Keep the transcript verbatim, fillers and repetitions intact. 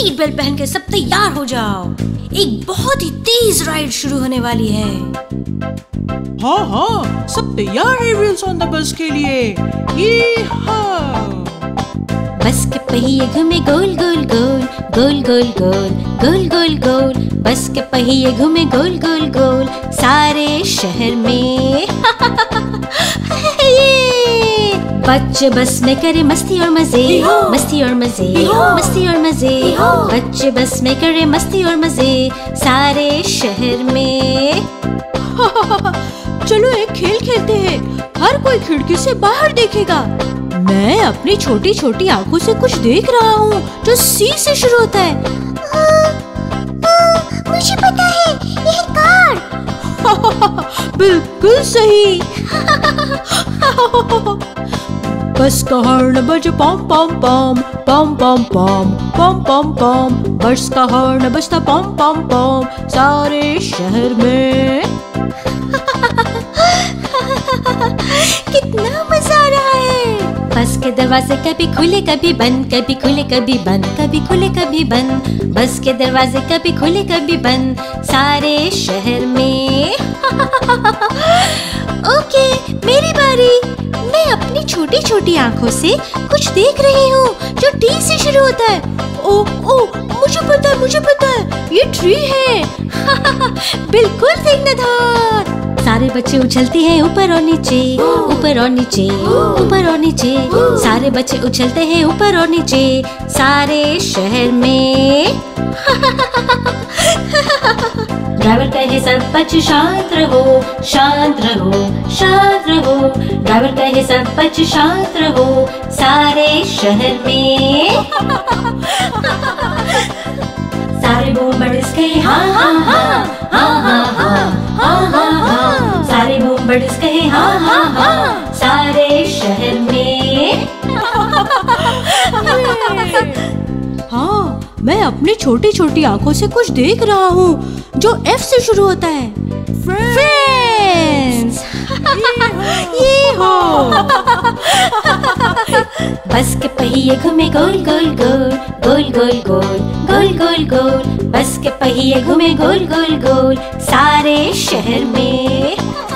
Seat belt पहन के सब तैयार हो जाओ, एक बहुत ही तेज राइड शुरू होने वाली है। हाँ हाँ, सब तैयार है व्हील्स ऑन द बस के लिए। बस के पहिए घूमे गोल गोल गोल गोल गोल गोल गोल गोल गोल, बस के पहिए घूमे गोल गोल गोल सारे शहर में। बच्चे बस में करे मस्ती और मजे, मस्ती और मजे, मस्ती और मजे। बच्चे बस में करे मस्ती और मजे सारे शहर में। चलो एक खेल खेलते हैं, हर कोई खिड़की से बाहर देखेगा। मैं अपनी छोटी छोटी आंखों से कुछ देख रहा हूँ जो सी से शुरू होता है। आ, आ, मुझे पता है, ये कार। बिल्कुल सही। बस का हॉर्न बजे पॉम पॉम पॉम पॉम पॉम पॉम पॉम पॉम पॉम, बस का हॉर्न बजता पॉम पॉम पॉम सारे शहर में। कितना मजा आ रहा है। बस के दरवाजे कभी खुले कभी बंद, कभी खुले कभी बंद, कभी खुले कभी बंद। बस के दरवाजे कभी खुले कभी बंद सारे शहर में। ओके, मेरी बारी। मैं अपनी छोटी छोटी आंखों से कुछ देख रही हूँ जो टी से शुरू होता है। ओ ओ, मुझे पता है, मुझे पता है, ये ट्री है। बिल्कुल जिम्मेदार। सारे बच्चे उछलते हैं ऊपर और नीचे, ऊपर और नीचे, ऊपर और नीचे। सारे बच्चे उछलते हैं ऊपर और नीचे सारे शहर में। ड्राइवर कहे सब बच्चे शांत रहो, शांत रहो, शांत रहो। ड्राइवर कहे सब बच्चे शांत रहो सारे शहर में। सारे बूमबर्ड्स कहे हाँ हाँ हाँ हाँ हाँ हाँ हाँ हाँ। सारे बूमबर्ड्स कहे हाँ हाँ हाँ सारे शहर में। हाँ, मैं अपनी छोटी छोटी आंखों से कुछ देख रहा हूँ जो एफ से शुरू होता है। फ्रेंड्स। ये हो। बस के पहिए घूमे गोल गोल गोल गोल गोल गोल गोल गोल गोल, बस के पहिए घूमे गोल गोल गोल सारे शहर में।